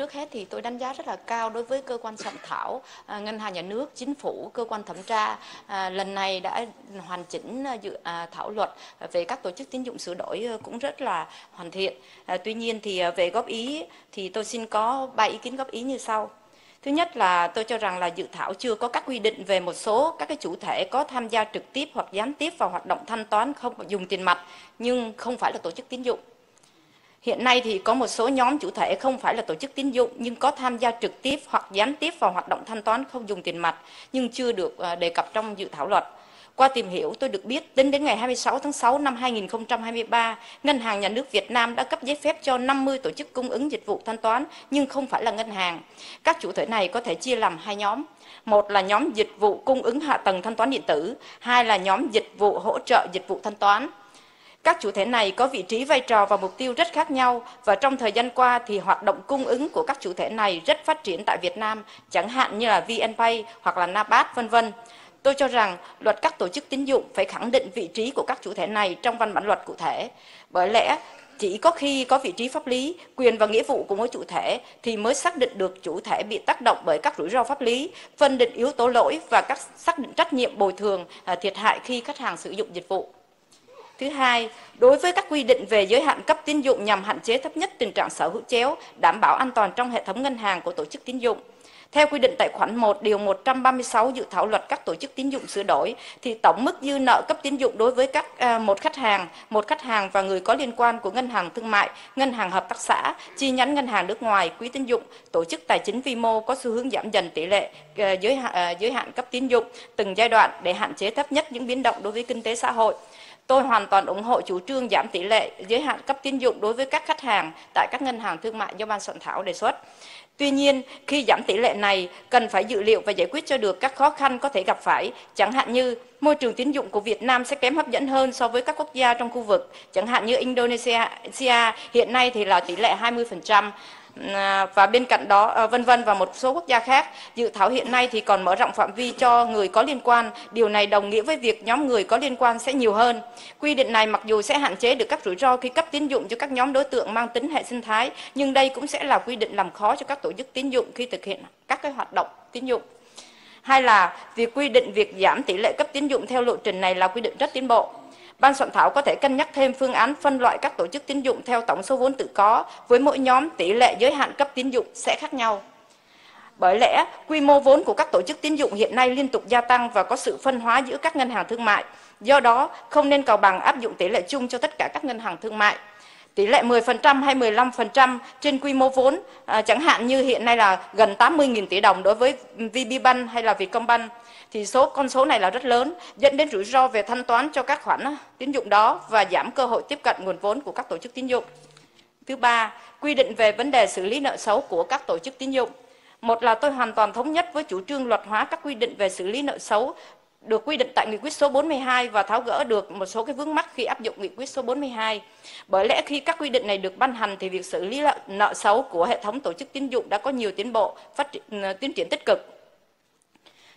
Trước hết thì tôi đánh giá rất là cao đối với cơ quan soạn thảo, Ngân hàng Nhà nước, Chính phủ, cơ quan thẩm tra lần này đã hoàn chỉnh dự thảo luật về các tổ chức tín dụng sửa đổi cũng rất là hoàn thiện. Tuy nhiên thì về góp ý thì tôi xin có 3 ý kiến góp ý như sau. Thứ nhất là tôi cho rằng là dự thảo chưa có các quy định về một số các cái chủ thể có tham gia trực tiếp hoặc gián tiếp vào hoạt động thanh toán không dùng tiền mặt nhưng không phải là tổ chức tín dụng. Hiện nay thì có một số nhóm chủ thể không phải là tổ chức tín dụng nhưng có tham gia trực tiếp hoặc gián tiếp vào hoạt động thanh toán không dùng tiền mặt nhưng chưa được đề cập trong dự thảo luật. Qua tìm hiểu, tôi được biết tính đến ngày 26 tháng 6 năm 2023, Ngân hàng Nhà nước Việt Nam đã cấp giấy phép cho 50 tổ chức cung ứng dịch vụ thanh toán nhưng không phải là ngân hàng. Các chủ thể này có thể chia làm hai nhóm. Một là nhóm dịch vụ cung ứng hạ tầng thanh toán điện tử, hai là nhóm dịch vụ hỗ trợ dịch vụ thanh toán. Các chủ thể này có vị trí, vai trò và mục tiêu rất khác nhau, và trong thời gian qua thì hoạt động cung ứng của các chủ thể này rất phát triển tại Việt Nam, chẳng hạn như là VNPay hoặc là Napas, v.v. Tôi cho rằng luật các tổ chức tín dụng phải khẳng định vị trí của các chủ thể này trong văn bản luật cụ thể. Bởi lẽ chỉ có khi có vị trí pháp lý, quyền và nghĩa vụ của mỗi chủ thể thì mới xác định được chủ thể bị tác động bởi các rủi ro pháp lý, phân định yếu tố lỗi và xác định trách nhiệm bồi thường thiệt hại khi khách hàng sử dụng dịch vụ. Thứ hai, đối với các quy định về giới hạn cấp tín dụng nhằm hạn chế thấp nhất tình trạng sở hữu chéo, đảm bảo an toàn trong hệ thống ngân hàng của tổ chức tín dụng. Theo quy định tại khoản 1 điều 136 dự thảo luật các tổ chức tín dụng sửa đổi thì tổng mức dư nợ cấp tín dụng đối với một khách hàng và người có liên quan của ngân hàng thương mại, ngân hàng hợp tác xã, chi nhánh ngân hàng nước ngoài, quỹ tín dụng, tổ chức tài chính vi mô có xu hướng giảm dần tỷ lệ giới hạn cấp tín dụng từng giai đoạn để hạn chế thấp nhất những biến động đối với kinh tế xã hội. Tôi hoàn toàn ủng hộ chủ trương giảm tỷ lệ giới hạn cấp tín dụng đối với các khách hàng tại các ngân hàng thương mại do ban soạn thảo đề xuất. Tuy nhiên, khi giảm tỷ lệ này, cần phải dự liệu và giải quyết cho được các khó khăn có thể gặp phải, chẳng hạn như môi trường tín dụng của Việt Nam sẽ kém hấp dẫn hơn so với các quốc gia trong khu vực, chẳng hạn như Indonesia hiện nay thì là tỷ lệ 20%. Và bên cạnh đó và một số quốc gia khác, dự thảo hiện nay thì còn mở rộng phạm vi cho người có liên quan, điều này đồng nghĩa với việc nhóm người có liên quan sẽ nhiều hơn. Quy định này mặc dù sẽ hạn chế được các rủi ro khi cấp tín dụng cho các nhóm đối tượng mang tính hệ sinh thái, nhưng đây cũng sẽ là quy định làm khó cho các tổ chức tín dụng khi thực hiện các cái hoạt động tín dụng. Hay là việc quy định việc giảm tỷ lệ cấp tín dụng theo lộ trình này là quy định rất tiến bộ. Ban soạn thảo có thể cân nhắc thêm phương án phân loại các tổ chức tín dụng theo tổng số vốn tự có, với mỗi nhóm tỷ lệ giới hạn cấp tín dụng sẽ khác nhau. Bởi lẽ, quy mô vốn của các tổ chức tín dụng hiện nay liên tục gia tăng và có sự phân hóa giữa các ngân hàng thương mại. Do đó, không nên cào bằng áp dụng tỷ lệ chung cho tất cả các ngân hàng thương mại. Tỷ lệ 10% hay 15% trên quy mô vốn, chẳng hạn như hiện nay là gần 80.000 tỷ đồng đối với VPBank hay là Vietcombank, thì con số này là rất lớn, dẫn đến rủi ro về thanh toán cho các khoản tín dụng đó và giảm cơ hội tiếp cận nguồn vốn của các tổ chức tín dụng. Thứ ba, quy định về vấn đề xử lý nợ xấu của các tổ chức tín dụng. Một là tôi hoàn toàn thống nhất với chủ trương luật hóa các quy định về xử lý nợ xấu được quy định tại nghị quyết số 42 và tháo gỡ được một số cái vướng mắc khi áp dụng nghị quyết số 42. Bởi lẽ khi các quy định này được ban hành thì việc xử lý nợ xấu của hệ thống tổ chức tín dụng đã có nhiều tiến bộ, tiến triển tích cực,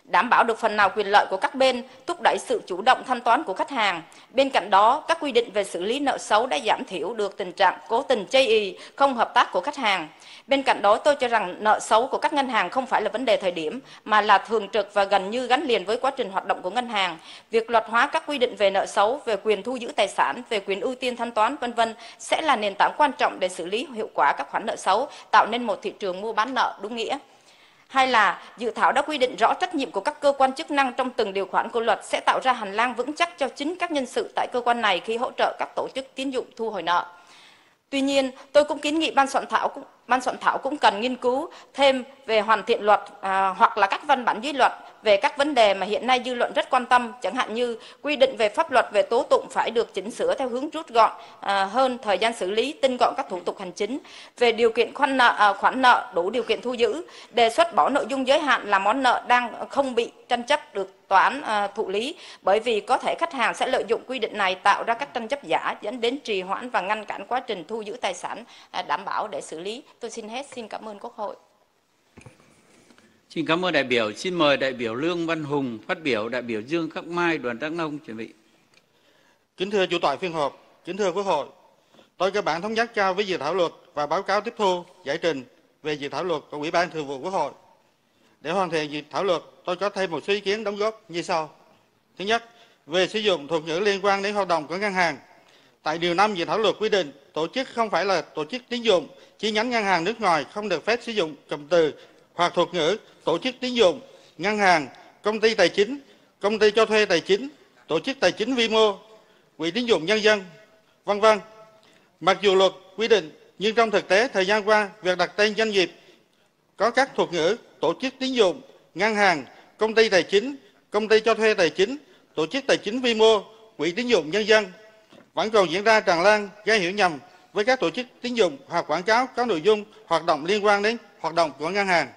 đảm bảo được phần nào quyền lợi của các bên, thúc đẩy sự chủ động thanh toán của khách hàng. Bên cạnh đó, các quy định về xử lý nợ xấu đã giảm thiểu được tình trạng cố tình chây ì, không hợp tác của khách hàng. Bên cạnh đó, tôi cho rằng nợ xấu của các ngân hàng không phải là vấn đề thời điểm, mà là thường trực và gần như gắn liền với quá trình hoạt động của ngân hàng. Việc luật hóa các quy định về nợ xấu, về quyền thu giữ tài sản, về quyền ưu tiên thanh toán, v.v. sẽ là nền tảng quan trọng để xử lý hiệu quả các khoản nợ xấu, tạo nên một thị trường mua bán nợ đúng nghĩa. Hay là dự thảo đã quy định rõ trách nhiệm của các cơ quan chức năng trong từng điều khoản của luật, sẽ tạo ra hành lang vững chắc cho chính các nhân sự tại cơ quan này khi hỗ trợ các tổ chức tín dụng thu hồi nợ. Tuy nhiên, tôi cũng kiến nghị ban soạn thảo cũng cần nghiên cứu thêm về hoàn thiện luật hoặc là các văn bản dưới luật về các vấn đề mà hiện nay dư luận rất quan tâm, chẳng hạn như quy định về pháp luật về tố tụng phải được chỉnh sửa theo hướng rút gọn hơn thời gian xử lý, tinh gọn các thủ tục hành chính, về điều kiện khoản nợ đủ điều kiện thu giữ, đề xuất bỏ nội dung giới hạn là món nợ đang không bị tranh chấp được tòa án thụ lý, bởi vì có thể khách hàng sẽ lợi dụng quy định này tạo ra các tranh chấp giả, dẫn đến trì hoãn và ngăn cản quá trình thu giữ tài sản đảm bảo để xử lý. Tôi xin hết, xin cảm ơn Quốc hội. Xin cảm ơn đại biểu. Xin mời đại biểu Lương Văn Hùng phát biểu, đại biểu Dương Khắc Mai, Đoàn Đắk Nông chuẩn bị. Kính thưa chủ tọa phiên họp, kính thưa Quốc hội, tôi cơ bản thống nhất cao với dự thảo luật và báo cáo tiếp thu, giải trình về dự thảo luật của Ủy ban Thường vụ Quốc hội. Để hoàn thiện dự thảo luật, tôi có thêm một số ý kiến đóng góp như sau. Thứ nhất, về sử dụng thuật ngữ liên quan đến hoạt động của ngân hàng. Tại điều 5 dự thảo luật quy định, tổ chức không phải là tổ chức tín dụng, chi nhánh ngân hàng nước ngoài không được phép sử dụng cụm từ hoặc thuật ngữ tổ chức tín dụng, ngân hàng, công ty tài chính, công ty cho thuê tài chính, tổ chức tài chính vi mô, quỹ tín dụng nhân dân, vân vân. Mặc dù luật quy định, nhưng trong thực tế thời gian qua, việc đặt tên doanh nghiệp có các thuật ngữ tổ chức tín dụng, ngân hàng, công ty tài chính, công ty cho thuê tài chính, tổ chức tài chính vi mô, quỹ tín dụng nhân dân vẫn còn diễn ra tràn lan, gây hiểu nhầm với các tổ chức tín dụng hoặc quảng cáo có nội dung hoạt động liên quan đến hoạt động của ngân hàng.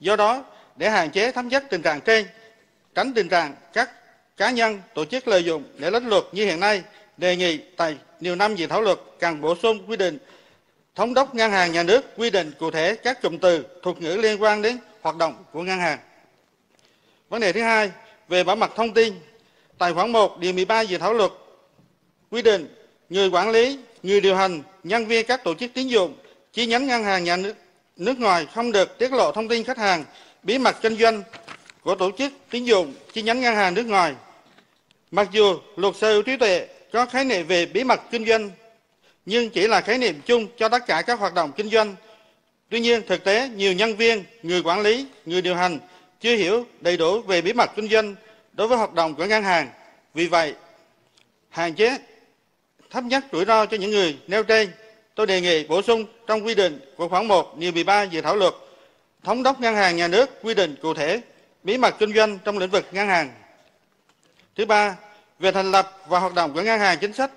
Do đó, để hạn chế thấp nhất tình trạng trên, tránh tình trạng các cá nhân, tổ chức lợi dụng để lách luật như hiện nay, đề nghị tại điều 5 dự thảo luật cần bổ sung quy định thống đốc ngân hàng nhà nước quy định cụ thể các cụm từ, thuật ngữ liên quan đến hoạt động của ngân hàng. Vấn đề thứ hai, về bảo mật thông tin. Tại khoản 1 điều 13 dự thảo luật quy định người quản lý, người điều hành, nhân viên các tổ chức tín dụng, chi nhánh ngân hàng nhà nước ngoài không được tiết lộ thông tin khách hàng, bí mật kinh doanh của tổ chức tín dụng, chi nhánh ngân hàng nước ngoài. Mặc dù luật sở hữu trí tuệ có khái niệm về bí mật kinh doanh, nhưng chỉ là khái niệm chung cho tất cả các hoạt động kinh doanh. Tuy nhiên, thực tế nhiều nhân viên, người quản lý, người điều hành chưa hiểu đầy đủ về bí mật kinh doanh đối với hoạt động của ngân hàng. Vì vậy, hạn chế thấp nhất rủi ro cho những người nêu trên, tôi đề nghị bổ sung trong quy định của khoản 1 điều 13 dự thảo luật, thống đốc ngân hàng nhà nước quy định cụ thể bí mật kinh doanh trong lĩnh vực ngân hàng. Thứ ba, về thành lập và hoạt động của ngân hàng chính sách.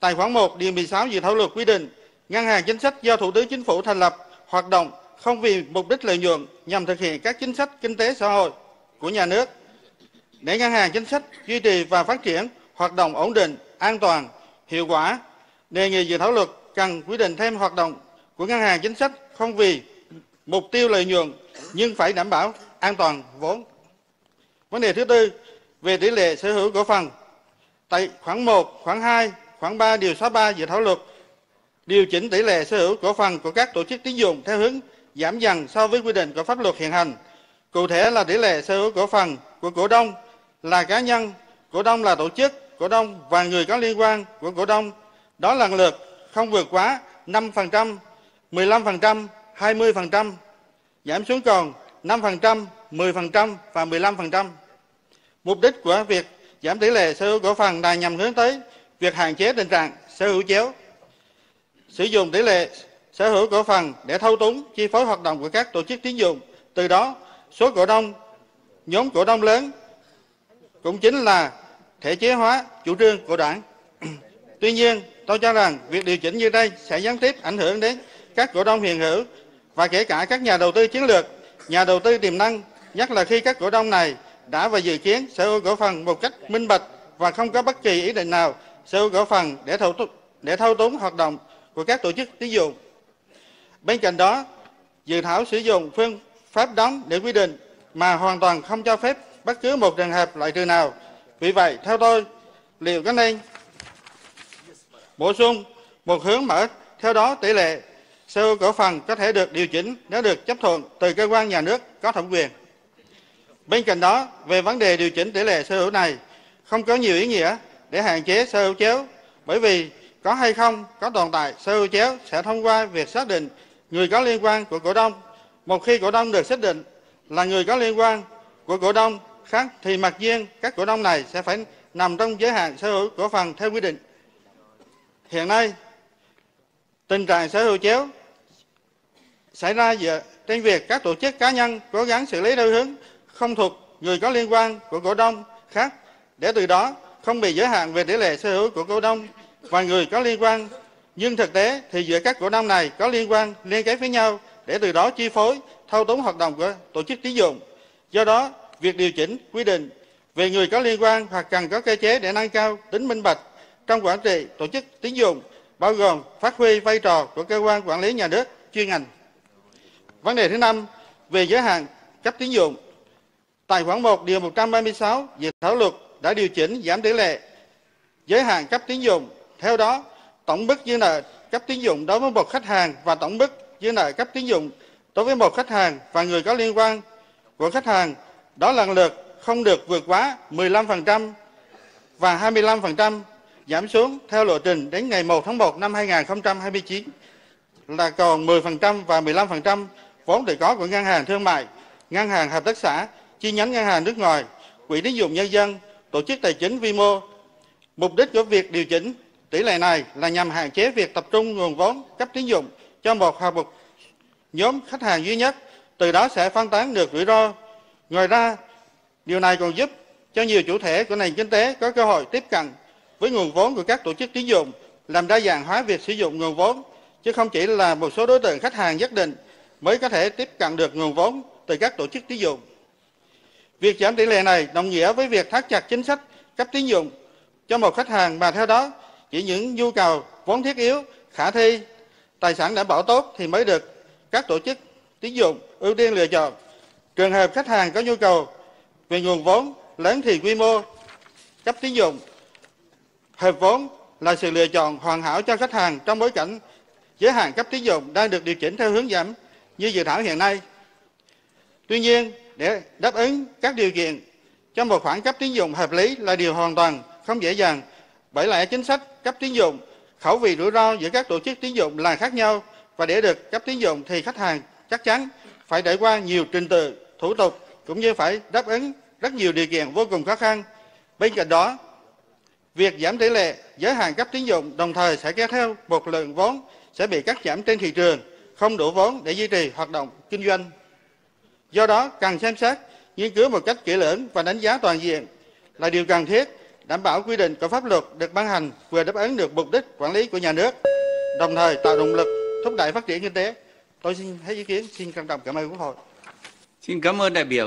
Tại khoản 1 điều 16 dự thảo luật quy định, ngân hàng chính sách do Thủ tướng Chính phủ thành lập, hoạt động không vì mục đích lợi nhuận nhằm thực hiện các chính sách kinh tế xã hội của nhà nước. Để ngân hàng chính sách duy trì và phát triển hoạt động ổn định, an toàn, hiệu quả, đề nghị dự thảo luật cần quy định thêm hoạt động của ngân hàng chính sách không vì mục tiêu lợi nhuận nhưng phải đảm bảo an toàn vốn. Vấn đề thứ tư, về tỷ lệ sở hữu cổ phần. Tại khoản 1, khoản 2, khoản 3 điều 63 dự thảo luật điều chỉnh tỷ lệ sở hữu cổ phần của các tổ chức tín dụng theo hướng giảm dần so với quy định của pháp luật hiện hành. Cụ thể là tỷ lệ sở hữu cổ phần của cổ đông là cá nhân, cổ đông là tổ chức, cổ đông và người có liên quan của cổ đông đó lần lượt không vượt quá 5%, 15%, 20%, giảm xuống còn 5%, 10% và 15%. Mục đích của việc giảm tỷ lệ sở hữu cổ phần là nhằm hướng tới việc hạn chế tình trạng sở hữu chéo, sử dụng tỷ lệ sở hữu cổ phần để thâu túng chi phối hoạt động của các tổ chức tín dụng. Từ đó, số cổ đông, nhóm cổ đông lớn cũng chính là thể chế hóa chủ trương của Đảng. Tuy nhiên, tôi cho rằng việc điều chỉnh như đây sẽ gián tiếp ảnh hưởng đến các cổ đông hiện hữu và kể cả các nhà đầu tư chiến lược, nhà đầu tư tiềm năng, nhất là khi các cổ đông này đã và dự kiến sở hữu cổ phần một cách minh bạch và không có bất kỳ ý định nào sở hữu cổ phần để thâu túng hoạt động của các tổ chức tín dụng. Bên cạnh đó, dự thảo sử dụng phương pháp đóng để quy định mà hoàn toàn không cho phép bất cứ một trường hợp loại trừ nào. Vì vậy, theo tôi, liệu có nên bổ sung một hướng mở, theo đó tỷ lệ sở hữu cổ phần có thể được điều chỉnh nếu được chấp thuận từ cơ quan nhà nước có thẩm quyền. Bên cạnh đó, về vấn đề điều chỉnh tỷ lệ sở hữu này không có nhiều ý nghĩa để hạn chế sở hữu chéo, bởi vì có hay không có tồn tại sở hữu chéo sẽ thông qua việc xác định người có liên quan của cổ đông. Một khi cổ đông được xác định là người có liên quan của cổ đông khác thì mặc nhiên các cổ đông này sẽ phải nằm trong giới hạn sở hữu cổ phần theo quy định. Hiện nay, tình trạng sở hữu chéo xảy ra dựa trên việc các tổ chức cá nhân cố gắng xử lý theo hướng không thuộc người có liên quan của cổ đông khác để từ đó không bị giới hạn về tỷ lệ sở hữu của cổ đông và người có liên quan, nhưng thực tế thì giữa các cổ đông này có liên quan liên kết với nhau để từ đó chi phối, thâu túng hoạt động của tổ chức tín dụng. Do đó, việc điều chỉnh quy định về người có liên quan hoặc cần có cơ chế để nâng cao tính minh bạch trong quản trị tổ chức tín dụng, bao gồm phát huy vai trò của cơ quan quản lý nhà nước chuyên ngành. Vấn đề thứ năm, về giới hạn cấp tín dụng. Tại khoản 1 điều 136 dự thảo luật đã điều chỉnh giảm tỷ lệ giới hạn cấp tín dụng. Theo đó, tổng mức dư nợ cấp tín dụng đối với một khách hàng và tổng mức dư nợ cấp tín dụng đối với một khách hàng và người có liên quan của khách hàng đó lần lượt không được vượt quá 15% và 25%, giảm xuống theo lộ trình đến ngày 1 tháng 1 năm 2029 là còn 10% và 15% vốn tự có của ngân hàng thương mại, ngân hàng hợp tác xã, chi nhánh ngân hàng nước ngoài, quỹ tín dụng nhân dân, tổ chức tài chính vi mô. Mục đích của việc điều chỉnh tỷ lệ này là nhằm hạn chế việc tập trung nguồn vốn cấp tín dụng cho một hoặc một nhóm khách hàng duy nhất, từ đó sẽ phân tán được rủi ro. Ngoài ra, điều này còn giúp cho nhiều chủ thể của nền kinh tế có cơ hội tiếp cận với nguồn vốn của các tổ chức tín dụng, làm đa dạng hóa việc sử dụng nguồn vốn, chứ không chỉ là một số đối tượng khách hàng nhất định mới có thể tiếp cận được nguồn vốn từ các tổ chức tín dụng. Việc giảm tỷ lệ này đồng nghĩa với việc thắt chặt chính sách cấp tín dụng cho một khách hàng, mà theo đó chỉ những nhu cầu vốn thiết yếu, khả thi, tài sản đảm bảo tốt thì mới được các tổ chức tín dụng ưu tiên lựa chọn. Trường hợp khách hàng có nhu cầu về nguồn vốn lớn thì quy mô cấp tín dụng hợp vốn là sự lựa chọn hoàn hảo cho khách hàng trong bối cảnh giới hạn cấp tín dụng đang được điều chỉnh theo hướng giảm như dự thảo hiện nay. Tuy nhiên, để đáp ứng các điều kiện cho một khoản cấp tín dụng hợp lý là điều hoàn toàn không dễ dàng. Bởi lẽ chính sách cấp tín dụng, khẩu vị rủi ro giữa các tổ chức tín dụng là khác nhau, và để được cấp tín dụng thì khách hàng chắc chắn phải trải qua nhiều trình tự, thủ tục cũng như phải đáp ứng rất nhiều điều kiện vô cùng khó khăn. Bên cạnh đó, việc giảm tỷ lệ giới hạn cấp tín dụng đồng thời sẽ kéo theo một lượng vốn sẽ bị cắt giảm trên thị trường, không đủ vốn để duy trì hoạt động kinh doanh. Do đó, cần xem xét, nghiên cứu một cách kỹ lưỡng và đánh giá toàn diện là điều cần thiết, đảm bảo quy định của pháp luật được ban hành vừa đáp ứng được mục đích quản lý của nhà nước, đồng thời tạo động lực thúc đẩy phát triển kinh tế. Tôi xin thấy ý kiến, xin trân trọng cảm ơn Quốc hội. Xin cảm ơn đại biểu.